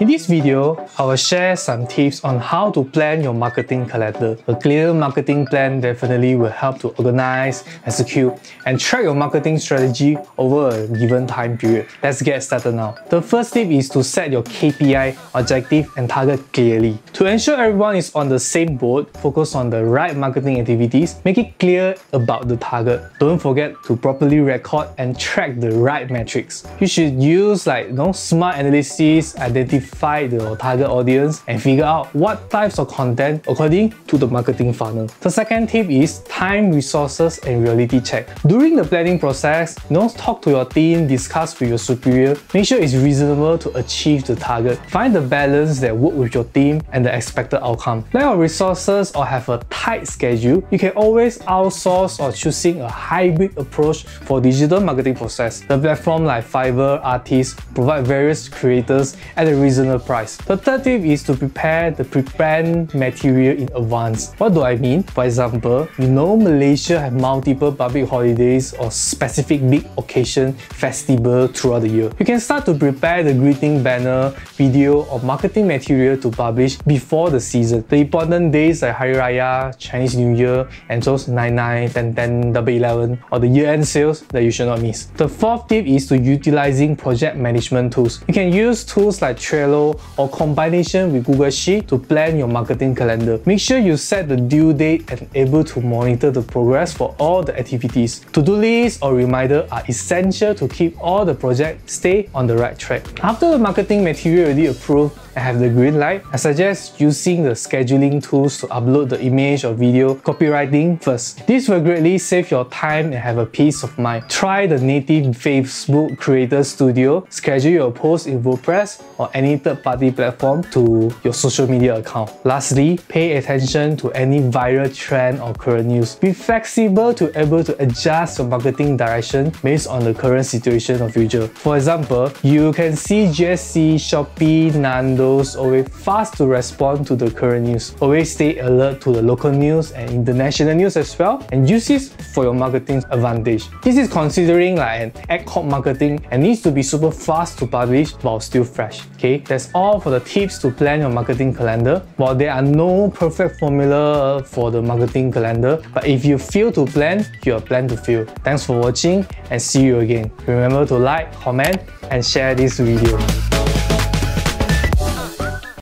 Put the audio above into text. In this video, I will share some tips on how to plan your marketing calendar. A clear marketing plan definitely will help to organize, execute, and track your marketing strategy over a given time period. Let's get started now. The first tip is to set your KPI, objective, and target clearly. To ensure everyone is on the same boat, focus on the right marketing activities, make it clear about the target. Don't forget to properly record and track the right metrics. You should use smart analysis, identify the target audience, and figure out what types of content according to the marketing funnel. The second tip is time, resources, and reality check. During the planning process, talk to your team, discuss with your superior, make sure it's reasonable to achieve the target. Find the balance that works with your team and the expected outcome. Lack of resources or have a tight schedule, you can always outsource or choosing a hybrid approach for digital marketing process. The platform like Fiverr, Artists provide various creators at a reasonable price. The third tip is to prepare the pre-planned material in advance. What do I mean? For example, Malaysia have multiple public holidays or specific big occasion festival throughout the year. You can start to prepare the greeting banner, video, or marketing material to publish before the season. The important days like Hari Raya, Chinese New Year, and those 9/9, 10/10, Double 11, or the year-end sales that you should not miss. The fourth tip is to utilizing project management tools. You can use tools like Trello or combination with Google Sheet to plan your marketing calendar. Make sure you set the due date and able to monitor the progress for all the activities. To-do lists or reminder are essential to keep all the projects stay on the right track. After the marketing material already approved and have the green light, I suggest using the scheduling tools to upload the image or video copywriting first. This will greatly save your time and have a peace of mind. Try the native Facebook Creator Studio, schedule your post in WordPress or any third-party platform to your social media account. Lastly, pay attention to any viral trend or current news. Be flexible to able to adjust your marketing direction based on the current situation or future. For example, you can see GSC, Shopee, Nandi, always fast to respond to the current news. Always stay alert to the local news and international news as well, and use this for your marketing advantage. This is considering an ad hoc marketing and needs to be super fast to publish while still fresh. Okay, that's all for the tips to plan your marketing calendar. While there are no perfect formula for the marketing calendar, but if you fail to plan, you are planned to fail. Thanks for watching and see you again. Remember to like, comment, and share this video.